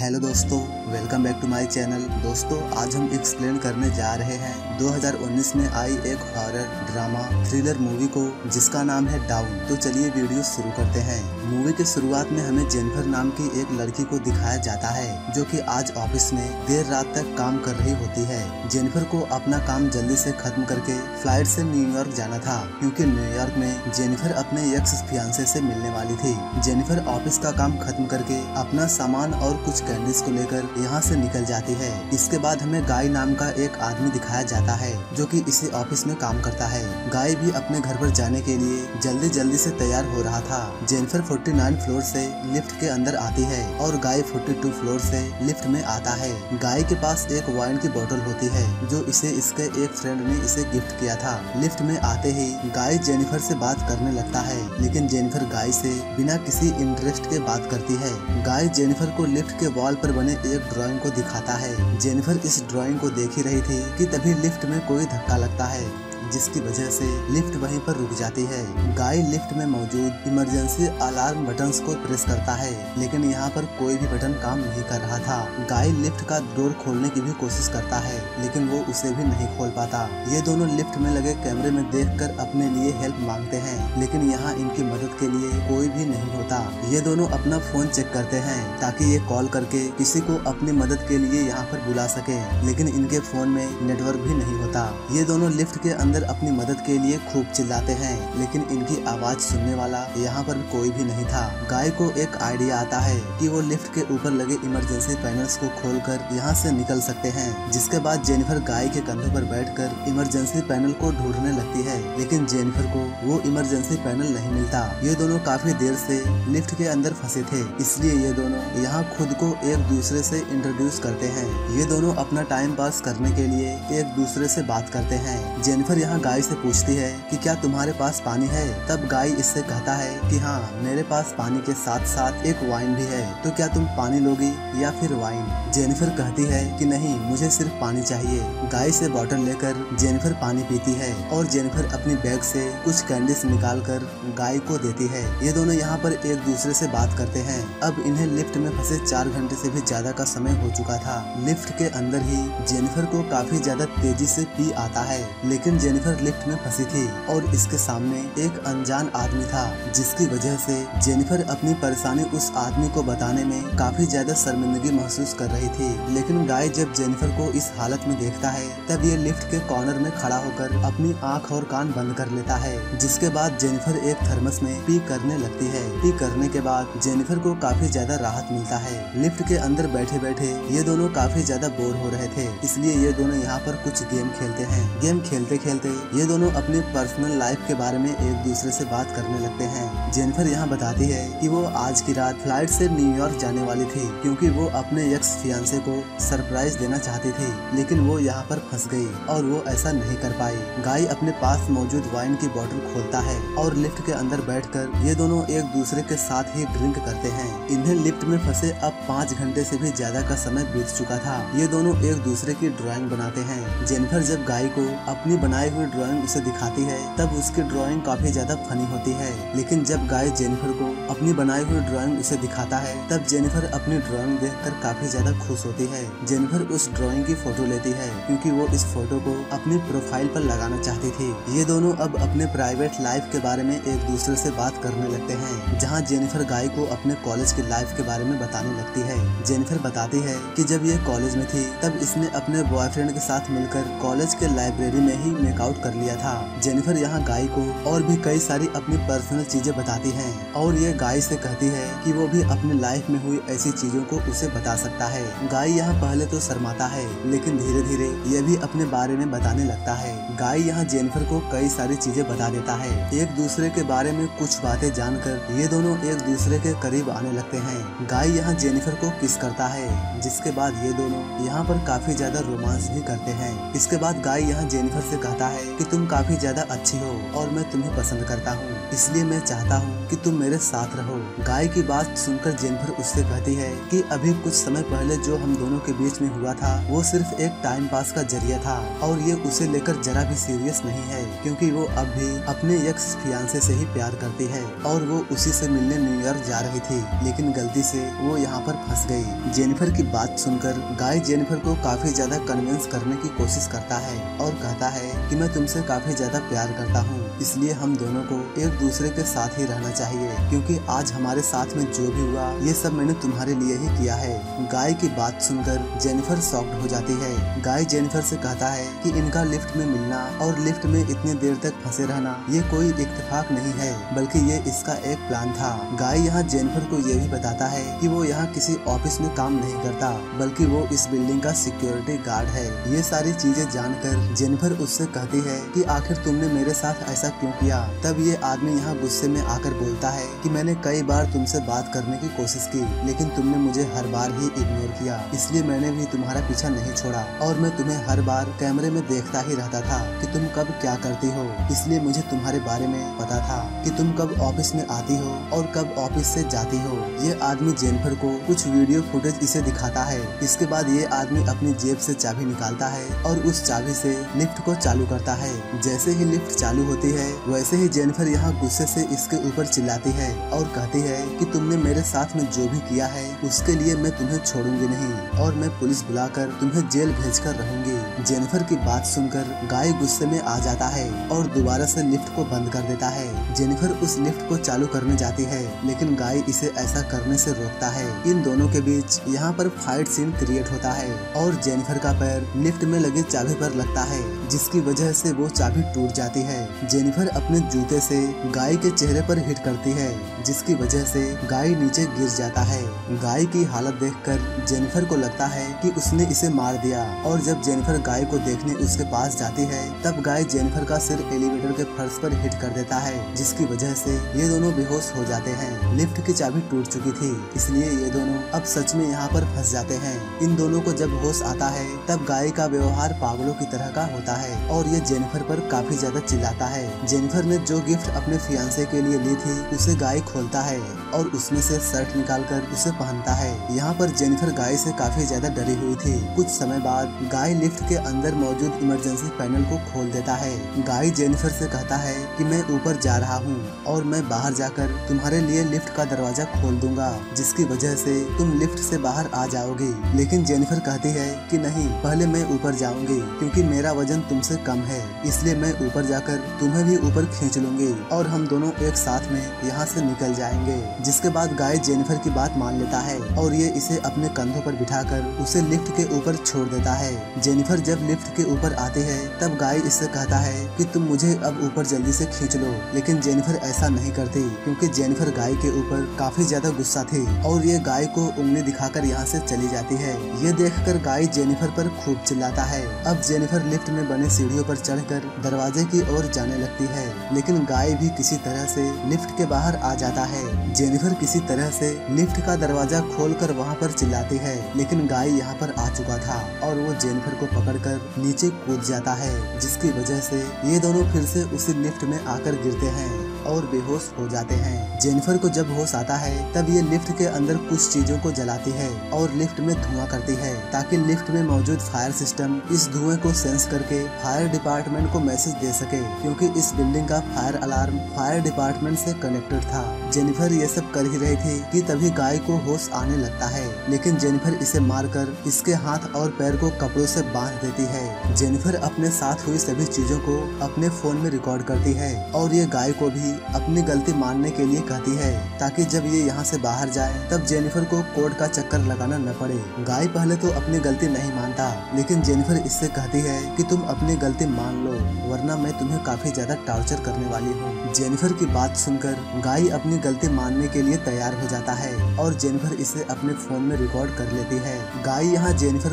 Hello दोस्तों, welcome back to my channel. दोस्तों, आज हम एक्सप्लेन करने जा रहे हैं 2019 में आई एक हॉरर ड्रामा थ्रिलर मूवी को, जिसका नाम है डाउन। तो चलिए वीडियो शुरू करते हैं। मूवी के शुरुआत में हमें जेनिफर नाम की एक लड़की को दिखाया जाता है, जो कि आज ऑफिस में देर रात तक काम कर रही होती है। जेनिफर को अपना काम जल्दी से खत्म करके फ्लाइट से न्यूयॉर्क जाना था, क्योंकि न्यूयॉर्क में जेनिफर अपने एक्स फियांसे से मिलने वाली थी। जेनिफर ऑफिस का काम खत्म करके अपना सामान और कुछ कैंडिस को लेकर यहाँ से निकल जाती है। इसके बाद हमें गाय नाम का एक आदमी दिखाया जाता है, जो कि इसी ऑफिस में काम करता है। गाय भी अपने घर पर जाने के लिए जल्दी जल्दी से तैयार हो रहा था। जेनिफर 49 फ्लोर से लिफ्ट के अंदर आती है और गाय 42 फ्लोर से लिफ्ट में आता है। गाय के पास एक वाइन की बोतल होती है, जो इसे इसके एक फ्रेंड ने इसे गिफ्ट किया था। लिफ्ट में आते ही गाय जेनिफर से बात करने लगता है, लेकिन जेनिफर गाय से बिना किसी इंटरेस्ट के बात करती है। गाय जेनिफर को लिफ्ट के वॉल पर बने एक ड्राइंग को दिखाता है। जेनिफर इस ड्राइंग को देख ही रही थी कि तभी लिफ्ट में कोई धक्का लगता है, जिसकी वजह से लिफ्ट वहीं पर रुक जाती है। गाय लिफ्ट में मौजूद इमरजेंसी अलार्म बटन्स को प्रेस करता है, लेकिन यहाँ पर कोई भी बटन काम नहीं कर रहा था। गाय लिफ्ट का डोर खोलने की भी कोशिश करता है, लेकिन वो उसे भी नहीं खोल पाता। ये दोनों लिफ्ट में लगे कैमरे में देखकर अपने लिए हेल्प मांगते हैं, लेकिन यहाँ इनकी मदद के लिए कोई भी नहीं होता। ये दोनों अपना फोन चेक करते हैं ताकि ये कॉल करके किसी को अपनी मदद के लिए यहाँ पर बुला सके, लेकिन इनके फोन में नेटवर्क भी नहीं होता। ये दोनों लिफ्ट के अंदर अपनी मदद के लिए खूब चिल्लाते हैं, लेकिन इनकी आवाज सुनने वाला यहाँ पर कोई भी नहीं था। गाय को एक आइडिया आता है कि वो लिफ्ट के ऊपर लगे इमरजेंसी पैनल्स को खोलकर यहाँ से निकल सकते हैं। जिसके बाद जेनिफर गाय के कंधे पर बैठकर इमरजेंसी पैनल को ढूंढने लगती है, लेकिन जेनिफर को वो इमरजेंसी पैनल नहीं मिलता। ये दोनों काफी देर से लिफ्ट के अंदर फंसे थे, इसलिए ये दोनों यहाँ खुद को एक दूसरे से इंट्रोड्यूस करते हैं। ये दोनों अपना टाइम पास करने के लिए एक दूसरे से बात करते हैं। जेनिफर यहाँ गाय से पूछती है कि क्या तुम्हारे पास पानी है। तब गाय इससे कहता है कि हाँ, मेरे पास पानी के साथ साथ एक वाइन भी है, तो क्या तुम पानी लोगी या फिर वाइन। जेनिफर कहती है कि नहीं, मुझे सिर्फ पानी चाहिए। गाय से बोतल लेकर जेनिफर पानी पीती है और जेनिफर अपनी बैग से कुछ कैंडीज निकाल कर गाय को देती है। ये दोनों यहाँ पर एक दूसरे से बात करते हैं। अब इन्हें लिफ्ट में फंसे 4 घंटे से भी ज्यादा का समय हो चुका था। लिफ्ट के अंदर ही जेनिफर को काफी ज्यादा तेजी से पी आता है, लेकिन जेनिफर लिफ्ट में फंसी थी और इसके सामने एक अनजान आदमी था, जिसकी वजह से जेनिफर अपनी परेशानी उस आदमी को बताने में काफी ज्यादा शर्मिंदगी महसूस कर रही थी। लेकिन गाय जब जेनिफर को इस हालत में देखता है, तब ये लिफ्ट के कॉर्नर में खड़ा होकर अपनी आँख और कान बंद कर लेता है। जिसके बाद जेनिफर एक थर्मस में पी करने लगती है। पी करने के बाद जेनिफर को काफी ज्यादा राहत मिलता है। लिफ्ट के अंदर बैठे बैठे ये दोनों काफी ज्यादा बोर हो रहे थे, इसलिए ये दोनों यहाँ पर कुछ गेम खेलते हैं। गेम खेलते खेलते ये दोनों अपने पर्सनल लाइफ के बारे में एक दूसरे से बात करने लगते हैं। जेनिफर यहाँ बताती है कि वो आज की रात फ्लाइट से न्यूयॉर्क जाने वाली थी, क्योंकि वो अपने एक्स फियांसे को सरप्राइज देना चाहती थी, लेकिन वो यहाँ पर फंस गई और वो ऐसा नहीं कर पाई। गाय अपने पास मौजूद वाइन की बोतल खोलता है और लिफ्ट के अंदर बैठ कर ये दोनों एक दूसरे के साथ ही ड्रिंक करते हैं। इन्हें लिफ्ट में फंसे अब 5 घंटे से भी ज्यादा का समय बीत चुका था। ये दोनों एक दूसरे की ड्राइंग बनाते हैं। जेनिफर जब गाय को अपनी बनाई हुई ड्राइंग उसे दिखाती है, तब उसकी ड्राइंग काफी ज्यादा फनी होती है। लेकिन जब गाय जेनिफर को अपनी बनाई हुई ड्राइंग उसे दिखाता है, तब जेनिफर अपनी ड्राइंग देखकर काफी ज्यादा खुश होती है। जेनिफर उस ड्राइंग की फोटो लेती है, क्योंकि वो इस फोटो को अपनी प्रोफाइल पर लगाना चाहती थी। ये दोनों अब अपने प्राइवेट लाइफ के बारे में एक दूसरे से बात करने लगते हैं, जहाँ जेनिफर गाय को अपने कॉलेज की लाइफ के बारे में बताने लगती है। जेनिफर बताती है कि जब ये कॉलेज में थी, तब इसने अपने बॉयफ्रेंड के साथ मिलकर कॉलेज के लाइब्रेरी में ही मेकआउट कर लिया था। जेनिफर यहाँ गाय को और भी कई सारी अपनी पर्सनल चीजें बताती है और ये गाय से कहती है कि वो भी अपनी लाइफ में हुई ऐसी चीजों को उसे बता सकता है। गाय यहाँ पहले तो शर्माता है, लेकिन धीरे धीरे ये भी अपने बारे में बताने लगता है। गाय यहाँ जेनिफर को कई सारी चीजें बता देता है। एक दूसरे के बारे में कुछ बातें जानकर ये दोनों एक दूसरे के करीब आने लगते हैं। गाय यहाँ जेनिफर को किस करता है, जिसके बाद ये दोनों यहाँ पर काफी ज्यादा रोमांस भी करते हैं। इसके बाद गाय यहाँ जेनिफर से कहता कहता है कि तुम काफी ज्यादा अच्छी हो और मैं तुम्हें पसंद करता हूँ, इसलिए मैं चाहता हूँ कि तुम मेरे साथ रहो। गाय की बात सुनकर जेनिफर उससे कहती है कि अभी कुछ समय पहले जो हम दोनों के बीच में हुआ था वो सिर्फ एक टाइम पास का जरिया था और ये उसे लेकर जरा भी सीरियस नहीं है, क्योंकि वो अब भी अपने एक्स फियांसे से ही प्यार करती है और वो उसी से मिलने न्यूयॉर्क जा रही थी, लेकिन गलती से वो यहाँ पर फंस गई। जेनिफर की बात सुनकर गाय जेनिफर को काफी ज्यादा कन्विंस करने की कोशिश करता है और कहता है कि मैं तुमसे काफी ज्यादा प्यार करता हूँ, इसलिए हम दोनों को एक दूसरे के साथ ही रहना चाहिए, क्योंकि आज हमारे साथ में जो भी हुआ ये सब मैंने तुम्हारे लिए ही किया है। गाय की बात सुनकर जेनिफर शॉक्ड हो जाती है। गाय जेनिफर से कहता है कि इनका लिफ्ट में मिलना और लिफ्ट में इतने देर तक फंसे रहना ये कोई इत्तेफाक नहीं है, बल्कि ये इसका एक प्लान था। गाय यहाँ जेनिफर को ये भी बताता है कि वो यहाँ किसी ऑफिस में काम नहीं करता, बल्कि वो इस बिल्डिंग का सिक्योरिटी गार्ड है। ये सारी चीजें जानकर जेनिफर उससे कहती है कि आखिर तुमने मेरे साथ ऐसा क्यों किया। तब ये आदमी यहाँ गुस्से में आकर बोलता है कि मैंने कई बार तुमसे बात करने की कोशिश की, लेकिन तुमने मुझे हर बार ही इग्नोर किया, इसलिए मैंने भी तुम्हारा पीछा नहीं छोड़ा और मैं तुम्हें हर बार कैमरे में देखता ही रहता था कि तुम कब क्या करती हो, इसलिए मुझे तुम्हारे बारे में पता था कि तुम कब ऑफिस में आती हो और कब ऑफिस से जाती हो। ये आदमी जेनिफर को कुछ वीडियो फुटेज इसे दिखाता है। इसके बाद ये आदमी अपनी जेब से चाबी निकालता है और उस चाबी से लिफ्ट को चालू करता है। जैसे ही लिफ्ट चालू होती है वैसे ही जेनिफर यहाँ गुस्से से इसके ऊपर चिल्लाती है और कहती है कि तुमने मेरे साथ में जो भी किया है उसके लिए मैं तुम्हें छोड़ूंगी नहीं और मैं पुलिस बुलाकर तुम्हें जेल भेजकर रहूंगी। जेनिफर की बात सुनकर गाय गुस्से में आ जाता है और दोबारा से लिफ्ट को बंद कर देता है। जेनिफर उस लिफ्ट को चालू करने जाती है, लेकिन गाय इसे ऐसा करने से रोकता है। इन दोनों के बीच यहाँ पर फाइट सीन क्रिएट होता है और जेनिफर का पैर लिफ्ट में लगी चाबी पर लगता है, जिसकी वजह से वो चाबी टूट जाती है। जेनिफर अपने जूते से गाय के चेहरे पर हिट करती है, जिसकी वजह से गाय नीचे गिर जाता है। गाय की हालत देखकर जेनिफर को लगता है कि उसने इसे मार दिया और जब जेनिफर गाय को देखने उसके पास जाती है तब गाय जेनिफर का सिर एलिवेटर के फर्श पर हिट कर देता है, जिसकी वजह से ये दोनों बेहोश हो जाते हैं। लिफ्ट की चाबी टूट चुकी थी, इसलिए ये दोनों अब सच में यहाँ पर फंस जाते हैं। इन दोनों को जब होश आता है तब गाय का व्यवहार पागलों की तरह का होता है और ये जेनिफर पर काफी ज्यादा चिल्लाता है। जेनिफर ने जो गिफ्ट अपने फियांसे के लिए ली थी उसे गाय खोलता है और उसमें से शर्ट निकालकर उसे पहनता है। यहाँ पर जेनिफर गाय से काफी ज्यादा डरी हुई थी। कुछ समय बाद गाय लिफ्ट के अंदर मौजूद इमरजेंसी पैनल को खोल देता है। गाय जेनिफर से कहता है कि मैं ऊपर जा रहा हूँ और मैं बाहर जाकर तुम्हारे लिए लिफ्ट का दरवाजा खोल दूंगा, जिसकी वजह से तुम लिफ्ट से बाहर आ जाओगी। लेकिन जेनिफर कहती है कि नहीं, पहले मैं ऊपर जाऊंगी, क्योंकि मेरा वजन तुमसे कम है, इसलिए मैं ऊपर जाकर तुम्हें भी ऊपर खींच लूंगी और हम दोनों एक साथ में यहाँ से निकल जाएंगे। जिसके बाद गाय जेनिफर की बात मान लेता है और ये इसे अपने कंधों पर बिठाकर उसे लिफ्ट के ऊपर छोड़ देता है। जेनिफर जब लिफ्ट के ऊपर आते हैं तब गाय इससे कहता है कि तुम मुझे अब ऊपर जल्दी से खींच लो, लेकिन जेनिफर ऐसा नहीं करती, क्योंकि जेनिफर गाय के ऊपर काफी ज्यादा गुस्सा थी और ये गाय को उंगली दिखाकर यहाँ से चली जाती है। ये देखकर गाय जेनिफर पर खूब चिल्लाता है। अब जेनिफर लिफ्ट में बने सीढ़ियों पर चढ़कर दरवाजे की ओर जाने लगती है, लेकिन गाय भी किसी तरह से लिफ्ट के बाहर आ जाता है। जेनिफर किसी तरह से लिफ्ट का दरवाजा खोलकर वहाँ पर चिल्लाती है, लेकिन गाय यहाँ पर आ चुका था और वो जेनिफर को पकड़कर नीचे कूद जाता है, जिसकी वजह से ये दोनों फिर से उसी लिफ्ट में आकर गिरते हैं और बेहोश हो जाते हैं। जेनिफर को जब होश आता है तब ये लिफ्ट के अंदर कुछ चीजों को जलाती है और लिफ्ट में धुआं करती है, ताकि लिफ्ट में मौजूद फायर सिस्टम इस धुएं को सेंस करके फायर डिपार्टमेंट को मैसेज दे सके, क्योंकि इस बिल्डिंग का फायर अलार्म फायर डिपार्टमेंट से कनेक्टेड था। जेनिफर ये सब कर ही रही थी कि तभी गाय को होश आने लगता है, लेकिन जेनिफर इसे मारकर इसके हाथ और पैर को कपड़ों से बांध देती है। जेनिफर अपने साथ हुई सभी चीजों को अपने फोन में रिकॉर्ड करती है और ये गाय को भी अपनी गलती मानने के लिए कहती है, ताकि जब ये यहाँ से बाहर जाए तब जेनिफर को कोर्ट का चक्कर लगाना न पड़े। गाय पहले तो अपनी गलती नहीं मानता, लेकिन जेनिफर इससे कहती है कि तुम अपनी गलती मान लो, वरना मैं तुम्हें काफी ज्यादा टॉर्चर करने वाली हूँ। जेनिफर की बात सुनकर गाय अपनी गलती मानने के लिए तैयार हो जाता है और जेनिफर इसे अपने फोन में रिकॉर्ड कर लेती है। गाय यहाँ जेनिफर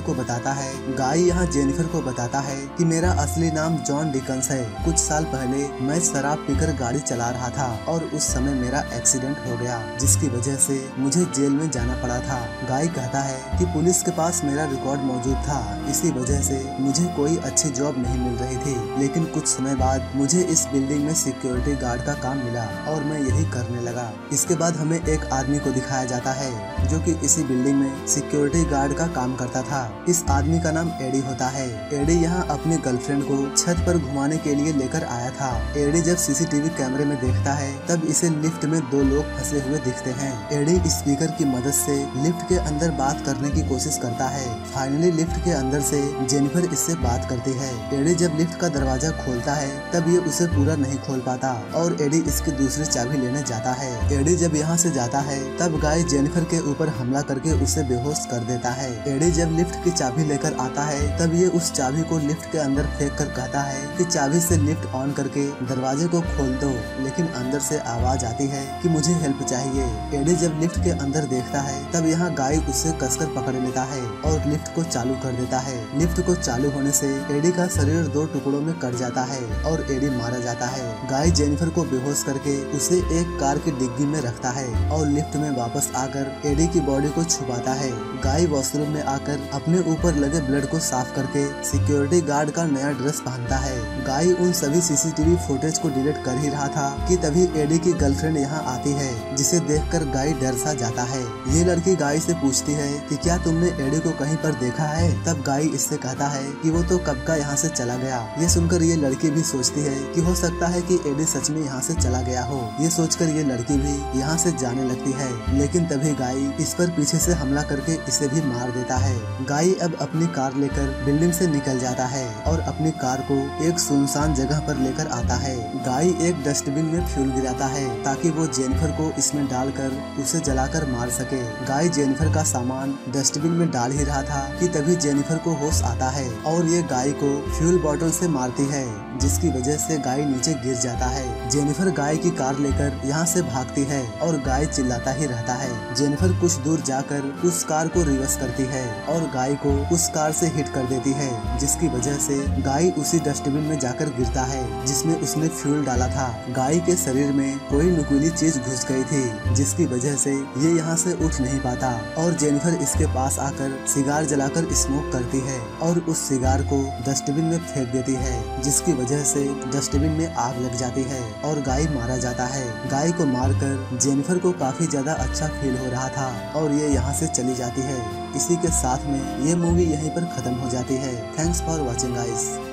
को बताता है कि मेरा असली नाम जॉन डिकन्स है। कुछ साल पहले मैं शराब पीकर गाड़ी चला चला रहा था और उस समय मेरा एक्सीडेंट हो गया, जिसकी वजह से मुझे जेल में जाना पड़ा था। गाय कहता है कि पुलिस के पास मेरा रिकॉर्ड मौजूद था, इसी वजह से मुझे कोई अच्छी जॉब नहीं मिल रही थी। लेकिन कुछ समय बाद मुझे इस बिल्डिंग में सिक्योरिटी गार्ड का काम मिला और मैं यही करने लगा। इसके बाद हमें एक आदमी को दिखाया जाता है जो कि इसी बिल्डिंग में सिक्योरिटी गार्ड का काम करता था। इस आदमी का नाम एडी होता है। एडी यहाँ अपने गर्लफ्रेंड को छत पर घुमाने के लिए लेकर आया था। एडी जब सीसीटीवी कैमरे में देखता है तब इसे लिफ्ट में दो लोग फंसे हुए दिखते हैं। एडी स्पीकर की मदद से लिफ्ट के अंदर बात करने की कोशिश करता है। फाइनली लिफ्ट के अंदर से जेनिफर इससे बात करती है। एडी जब लिफ्ट का दरवाजा खोलता है तब ये उसे पूरा नहीं खोल पाता और एडी इसकी दूसरी चाबी लेने जाता है। एडी जब यहाँ से जाता है तब गाय जेनिफर के ऊपर हमला करके उसे बेहोश कर देता है। एडी जब लिफ्ट की चाबी लेकर आता है तब ये उस चाबी को लिफ्ट के अंदर फेंक कर कहता है कि चाबी से लिफ्ट ऑन करके दरवाजे को खोल दो, लेकिन अंदर से आवाज आती है कि मुझे हेल्प चाहिए। एडी जब लिफ्ट के अंदर देखता है तब यहाँ गाय उसे कसकर पकड़ लेता है और लिफ्ट को चालू कर देता है। लिफ्ट को चालू होने से एडी का शरीर दो टुकड़ों में कट जाता है और एडी मारा जाता है। गाय जेनिफर को बेहोश करके उसे एक कार की डिग्गी में रखता है और लिफ्ट में वापस आकर एडी की बॉडी को छुपाता है। गाय वॉशरूम में आकर अपने ऊपर लगे ब्लड को साफ करके सिक्योरिटी गार्ड का नया ड्रेस पहनता है। गाय उन सभी सीसीटीवी फुटेज को डिलीट कर ही रहा था कि तभी एडी की गर्लफ्रेंड यहाँ आती है, जिसे देखकर गाय डर सा जाता है। ये लड़की गाय से पूछती है कि क्या तुमने एडी को कहीं पर देखा है? तब गाय इससे कहता है कि वो तो कब का यहाँ से चला गया। ये सुनकर ये लड़की भी सोचती है कि हो सकता है कि एडी सच में यहाँ से चला गया हो। ये सोचकर ये लड़की भी यहाँ से जाने लगती है, लेकिन तभी गाय इस पर पीछे से हमला करके इसे भी मार देता है। गाय अब अपनी कार लेकर बिल्डिंग से निकल जाता है और अपनी कार को एक सुनसान जगह पर लेकर आता है। गाय एक डस्टबिन में फ्यूल गिराता है ताकि वो जेनिफर को इसमें डालकर उसे जलाकर मार सके। गाय जेनिफर का सामान डस्टबिन में डाल ही रहा था कि तभी जेनिफर को होश आता है और ये गाय को फ्यूल बॉटल से मारती है, जिसकी वजह से गाय नीचे गिर जाता है। जेनिफर गाय की कार लेकर यहाँ से भागती है और गाय चिल्लाता ही रहता है। जेनिफर कुछ दूर जाकर उस कार को रिवर्स करती है और गाय को उस कार से हिट कर देती है, जिसकी वजह से गाय उसी डस्टबिन में जाकर गिरता है जिसमें उसने फ्यूल डाला था। गाय के शरीर में कोई नुकीली चीज घुस गई थी, जिसकी वजह से ये यहाँ से उठ नहीं पाता और जेनिफर इसके पास आकर सिगार जलाकर स्मोक करती है और उस सिगार को डस्टबिन में फेंक देती है, जिसकी वजह से डस्टबिन में आग लग जाती है और गाय मारा जाता है। गाय को मारकर जेनिफर को काफी ज्यादा अच्छा फील हो रहा था और ये यहाँ से चली जाती है। इसी के साथ में ये मूवी यहीं पर खत्म हो जाती है। Thanks for watching guys.